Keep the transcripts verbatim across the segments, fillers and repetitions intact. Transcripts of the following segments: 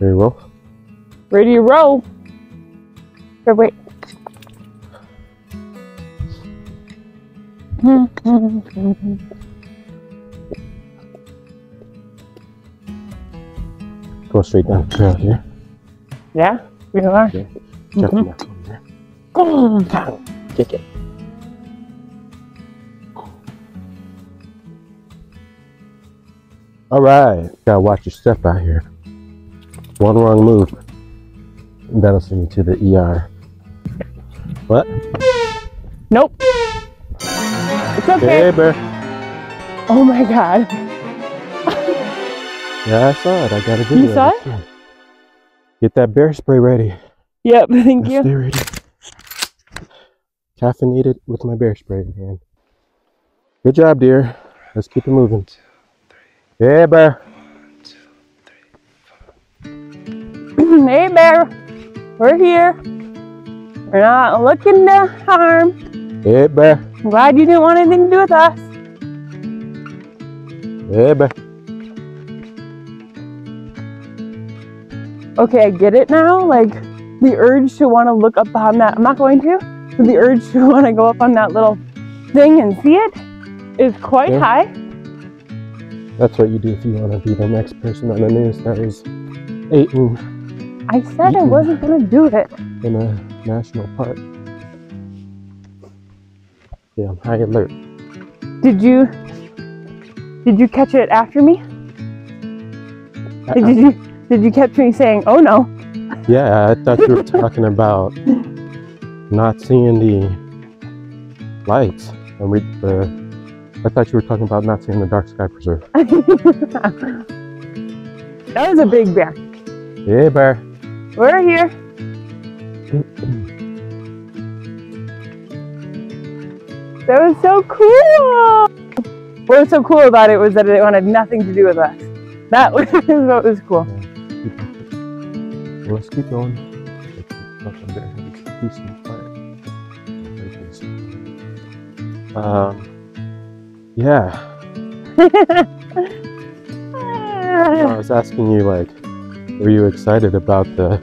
Ready to roll? Ready to roll. But wait. Go straight down the trail here. Yeah, we are. Okay. Jump mm-hmm. Left on there. Go down. Kick it. All right, gotta watch your step out here. One wrong move, and that'll send you to the E R. What? Nope. It's okay. Neighbor. Oh my God. Yeah, I saw it. I got a video. You saw it? Yeah. Get that bear spray ready. Yep, thank you. Stay ready. Caffeinated with my bear spray in hand. Good job, dear. Let's keep it moving. Hey bear. One, two, three, four. Hey bear, we're here. We're not looking to harm. Hey bear. I'm glad you didn't want anything to do with us. Hey bear. Okay, I get it now. Like the urge to want to look up on that. I'm not going to. But the urge to want to go up on that little thing and see it is quite yeah. high. That's what you do if you want to be the next person on the news that is eaten. I said I wasn't going to do it. In a national park. Yeah, I'm high alert. Did you... Did you catch it after me? Uh-uh. Did you Did you catch me saying, oh no? Yeah, I thought you were talking about not seeing the lights. And we... Uh, I thought you were talking about not seeing the dark sky preserve. That was a big bear. Hey bear. We're here. That was so cool. What was so cool about it was that it wanted nothing to do with us. That was what was cool. Yeah. Let's keep going. Um. Uh, Yeah. I was asking you, like, were you excited about the,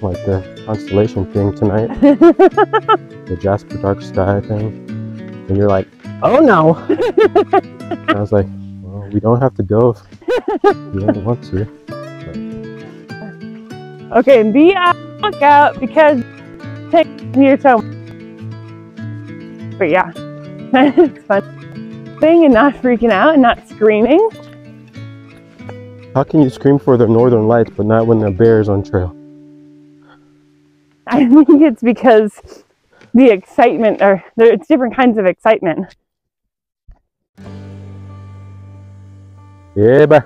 like, the constellation thing tonight? The Jasper dark sky thing? And you're like, oh no! I was like, well, we don't have to go if you don't want to. But. Okay, and be on the lookout because take your time. But yeah. It's fun thing and not freaking out and not screaming. How can you scream for the northern lights but not when the bear is on trail? I think it's because the excitement, or there's different kinds of excitement. Yeah, bear.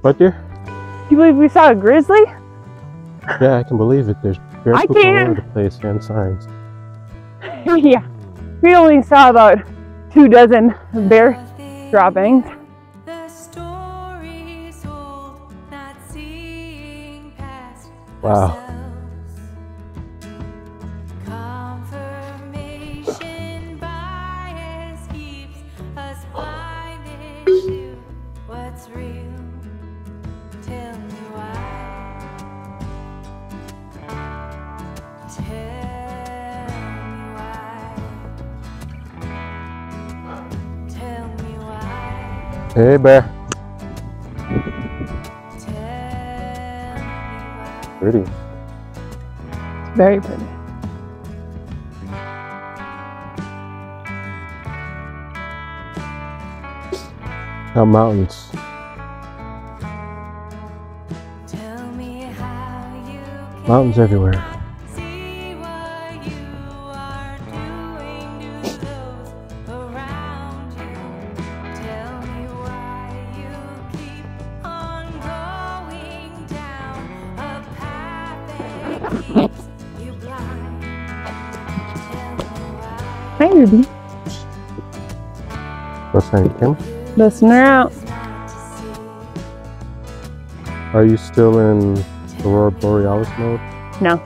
What there? Do you believe we saw a grizzly? Yeah, I can believe it. There's bear poop all over the place and signs. Yeah, we only saw about two dozen bear droppings. Wow. Hey bear. Pretty. It's very pretty. The mountains. Mountains everywhere. Hi, Ruby. What's that, Kim? Listen her out. Are you still in Aurora Borealis mode? No.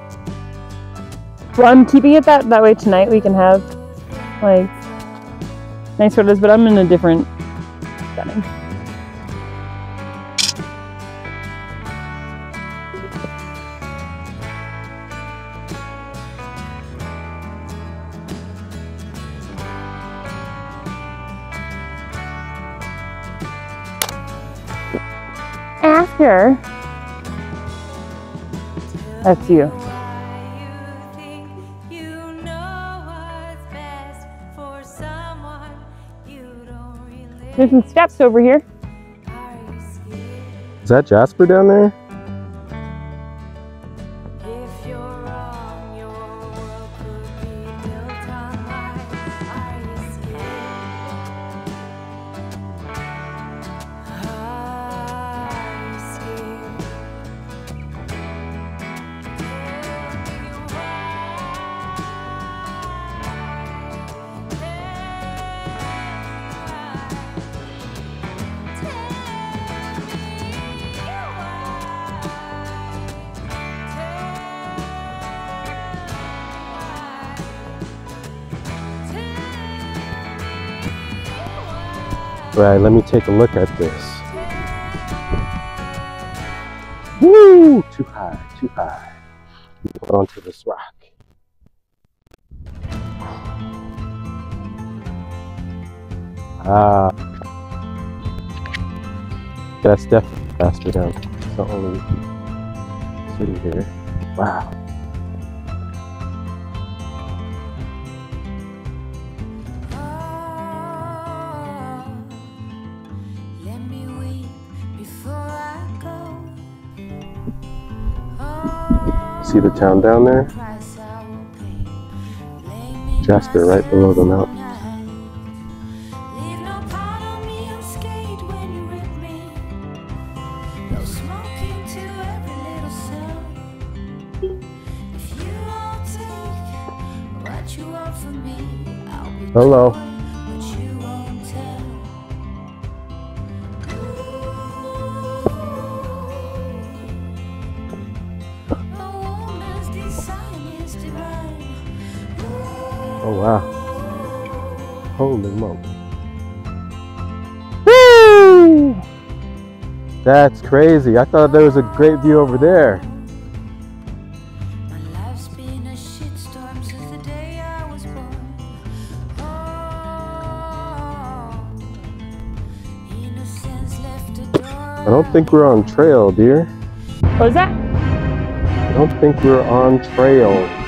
Well, I'm keeping it that, that way tonight. We can have, like, nice photos, but I'm in a different setting. After, that's you. There's some steps over here. Is that Jasper down there? Right, let me take a look at this. Woo! Too high, too high. Hold on to this rock. Ah. That's definitely faster down. It's the only city here. Wow. See the town down there? Jasper, right below the mountain. Hello. Oh wow. Holy moly. Woo! That's crazy. I thought there was a great view over there. My life's been a shitstorm since the day I was born. Oh, innocence left the door. I don't think we're on trail, dear. What was that? I don't think we're on trail.